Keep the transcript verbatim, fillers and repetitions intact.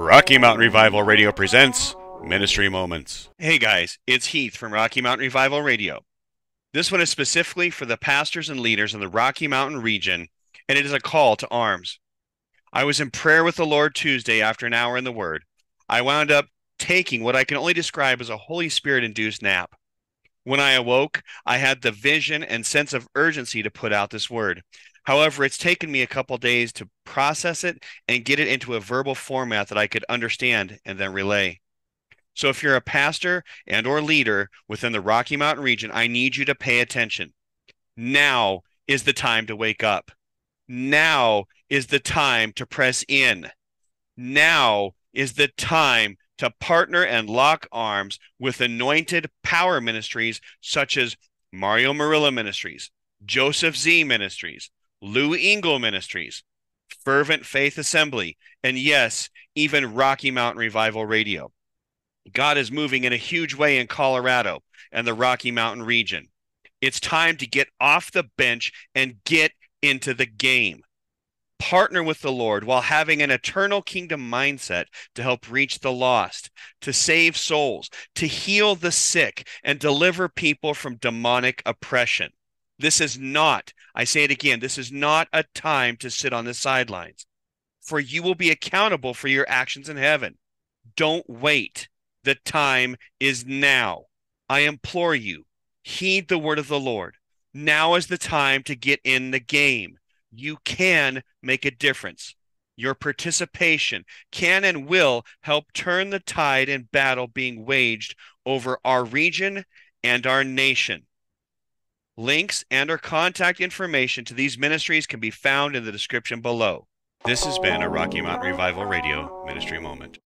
Rocky Mountain Revival Radio presents Ministry Moments. Hey guys, it's Heath from Rocky Mountain Revival Radio. This one is specifically for the pastors and leaders in the Rocky Mountain region, and it is a call to arms. I was in prayer with the Lord Tuesday after an hour in the Word. I wound up taking what I can only describe as a Holy Spirit-induced nap. When I awoke, I had the vision and sense of urgency to put out this word. However, it's taken me a couple days to process it and get it into a verbal format that I could understand and then relay. So if you're a pastor and or leader within the Rocky Mountain region, I need you to pay attention. Now is the time to wake up. Now is the time to press in. Now is the time to partner and lock arms with anointed power ministries such as Mario Murillo Ministries, Joseph Z Ministries, Lou Engle Ministries, Fervent Faith Assembly, and yes, even Rocky Mountain Revival Radio. God is moving in a huge way in Colorado and the Rocky Mountain region. It's time to get off the bench and get into the game. Partner with the Lord while having an eternal kingdom mindset to help reach the lost, to save souls, to heal the sick, and deliver people from demonic oppression. This is not, I say it again, this is not a time to sit on the sidelines, for you will be accountable for your actions in heaven. Don't wait. The time is now. I implore you, heed the word of the Lord. Now is the time to get in the game. You can make a difference. Your participation can and will help turn the tide in battle being waged over our region and our nation. Links and or contact information to these ministries can be found in the description below. This has been a Rocky Mountain Revival Radio Ministry Moment.